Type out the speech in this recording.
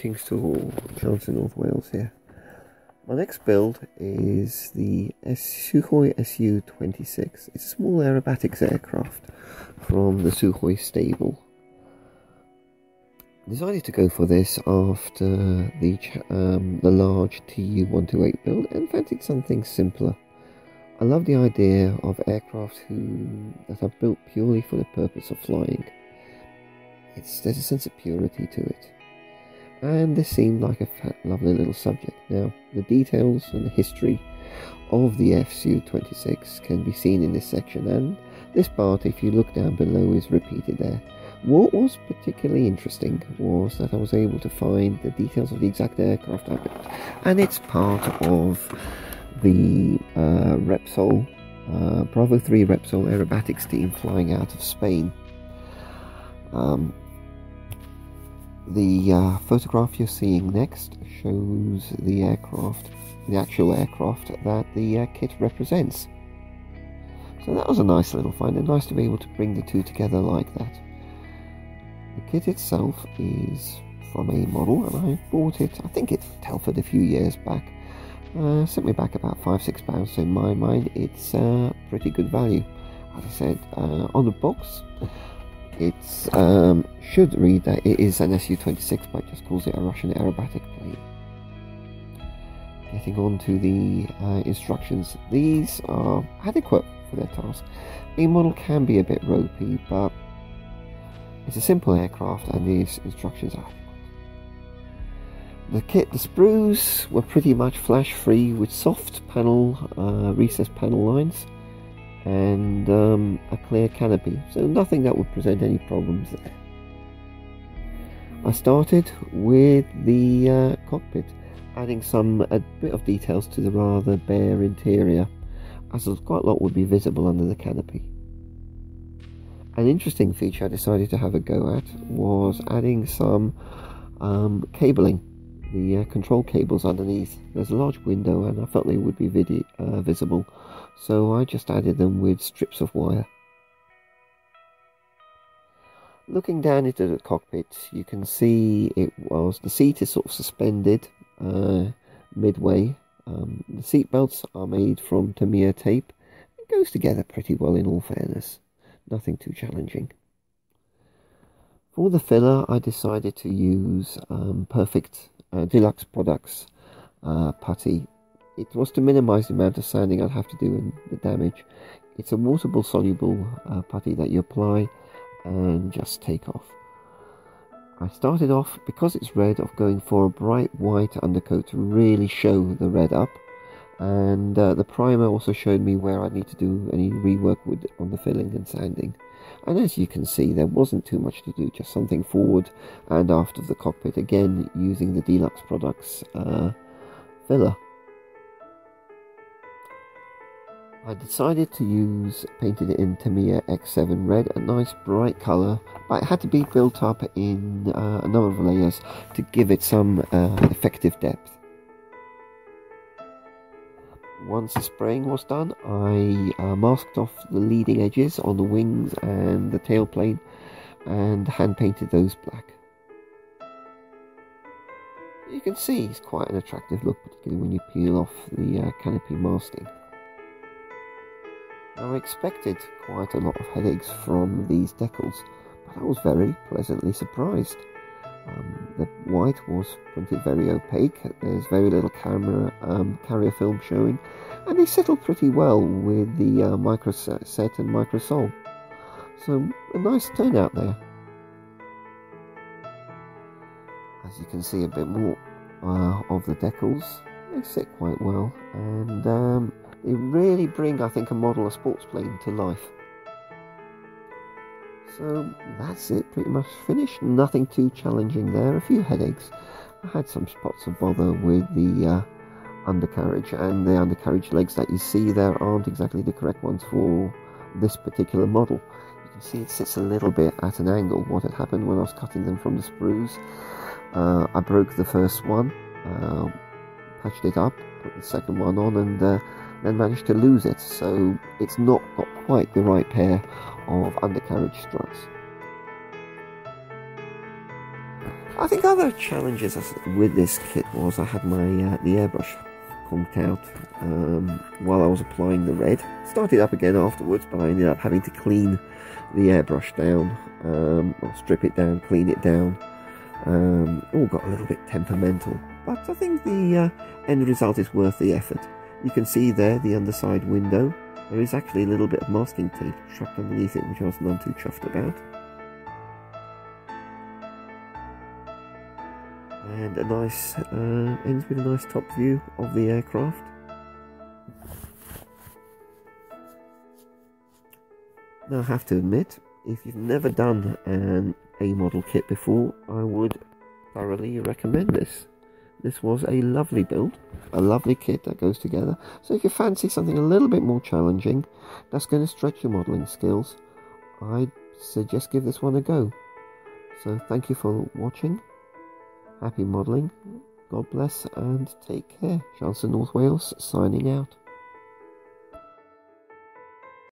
Greetings to all, Chance in North Wales here. My next build is the Sukhoi SU-26. It's a small aerobatics aircraft from the Sukhoi stable. I decided to go for this after the large Tu-128 build and fancied something simpler. I love the idea of aircraft that are built purely for the purpose of flying. There's a sense of purity to it, and this seemed like a lovely little subject. Now, the details and the history of the SU-26 can be seen in this section, and this part, if you look down below, is repeated there. What was particularly interesting was that I was able to find the details of the exact aircraft I built, and it's part of the Repsol, Bravo 3 Repsol aerobatics team flying out of Spain. The photograph you're seeing next shows the aircraft, the actual aircraft that the kit represents. So that was a nice little find, and nice to be able to bring the two together like that. The kit itself is from a model, and I bought it, I think it's Telford, a few years back. Sent me back about £5–6, so in my mind it's pretty good value. As I said, on the box it should read that it is an Su-26, but it just calls it a Russian aerobatic plane. Getting on to the instructions, these are adequate for their task. A model can be a bit ropey, but it's a simple aircraft and these instructions are adequate. The kit, the sprues were pretty much flash free with soft panel, recessed panel lines, and a clear canopy, so nothing that would present any problems there. I started with the cockpit, adding a bit of details to the rather bare interior, as quite a lot would be visible under the canopy. An interesting feature I decided to have a go at was adding some cabling, the control cables underneath. There's a large window and I felt they would be visible, so I just added them with strips of wire. Looking down into the cockpit, you can see the seat is sort of suspended midway. The seat belts are made from Tamiya tape. It goes together pretty well, in all fairness. Nothing too challenging. For the filler, I decided to use Perfect Deluxe Products putty. It was to minimise the amount of sanding I'd have to do and the damage. It's a waterable, soluble putty that you apply and just take off. I started off, because it's red, of going for a bright white undercoat to really show the red up, and the primer also showed me where I need to do any rework on the filling and sanding. And as you can see, there wasn't too much to do, just something forward and aft of the cockpit, again using the Deluxe Products filler. I decided to use painted in Tamiya X7 red, a nice bright colour, but it had to be built up in a number of layers to give it some effective depth. Once the spraying was done, I masked off the leading edges on the wings and the tailplane and hand painted those black. You can see it's quite an attractive look, particularly when you peel off the canopy masking. I expected quite a lot of headaches from these decals, but I was very pleasantly surprised. The white was printed very opaque, there's very little carrier film showing, and they settle pretty well with the microset and microsole. So a nice turnout there. As you can see, a bit more of the decals. They sit quite well, and they really bring, I think, a model of sports plane to life. So that's it, pretty much finished. Nothing too challenging there, a few headaches. I had some spots of bother with the undercarriage, and the undercarriage legs that you see there aren't exactly the correct ones for this particular model. You can see it sits a little bit at an angle. What had happened when I was cutting them from the sprues, I broke the first one, patched it up, put the second one on, and then managed to lose it, so it's not got quite the right pair of undercarriage struts. I think other challenges with this kit was I had my the airbrush pumped out while I was applying the red. Started up again afterwards, but I ended up having to clean the airbrush down, or strip it down, clean it down. All got a little bit temperamental, but I think the end result is worth the effort. You can see there the underside window. There is actually a little bit of masking tape trapped underneath it, which I was none too chuffed about. And a nice, ends with a nice top view of the aircraft. Now I have to admit, if you've never done an A-model kit before, I would thoroughly recommend this. This was a lovely build, a lovely kit that goes together. So if you fancy something a little bit more challenging, that's going to stretch your modelling skills, I'd suggest give this one a go. So thank you for watching. Happy modelling, God bless and take care. Chance in North Wales signing out.